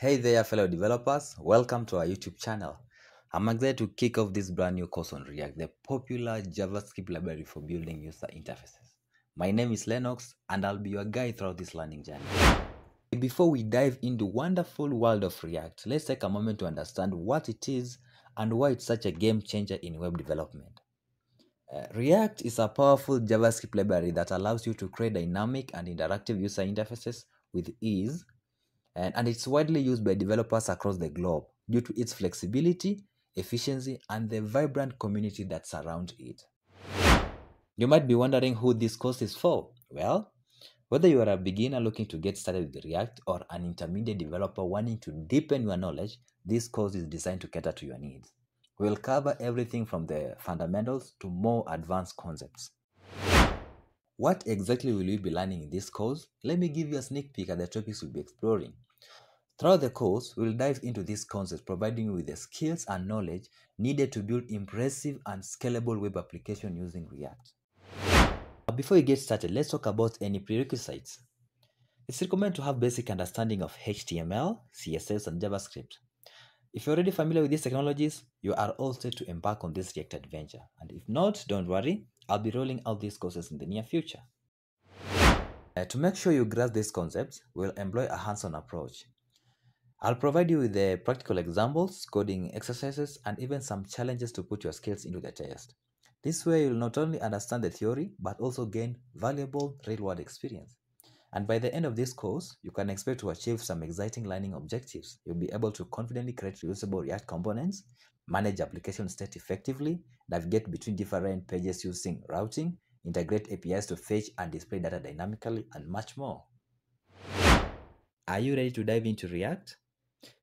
Hey there fellow developers, welcome to our YouTube channel. I'm excited to kick off this brand new course on React, the popular JavaScript library for building user interfaces. My name is Lennox and I'll be your guide throughout this learning journey. Before we dive into the wonderful world of React, let's take a moment to understand what it is and why it's such a game changer in web development. React is a powerful JavaScript library that allows you to create dynamic and interactive user interfaces with ease, and it's widely used by developers across the globe due to its flexibility, efficiency, and the vibrant community that surrounds it. You might be wondering who this course is for. Well, whether you are a beginner looking to get started with React or an intermediate developer wanting to deepen your knowledge, this course is designed to cater to your needs. We'll cover everything from the fundamentals to more advanced concepts. What exactly will you be learning in this course? Let me give you a sneak peek at the topics we'll be exploring. Throughout the course, we'll dive into these concepts, providing you with the skills and knowledge needed to build impressive and scalable web applications using React. Before we get started, let's talk about any prerequisites. It's recommended to have basic understanding of HTML, CSS, and JavaScript. If you're already familiar with these technologies, you are all set to embark on this React adventure. And if not, don't worry. I'll be rolling out these courses in the near future. To make sure you grasp these concepts, we'll employ a hands-on approach. I'll provide you with the practical examples, coding exercises, and even some challenges to put your skills into the test. This way, you'll not only understand the theory, but also gain valuable real-world experience. And by the end of this course, you can expect to achieve some exciting learning objectives. You'll be able to confidently create reusable React components, manage application state effectively, navigate between different pages using routing, integrate APIs to fetch and display data dynamically, and much more. Are you ready to dive into React?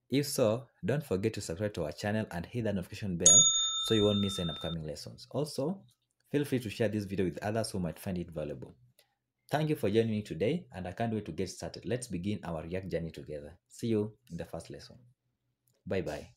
If so, don't forget to subscribe to our channel and hit the notification bell so you won't miss any upcoming lessons. Also, feel free to share this video with others who might find it valuable. Thank you for joining me today, and I can't wait to get started. Let's begin our React journey together. See you in the first lesson. Bye-bye.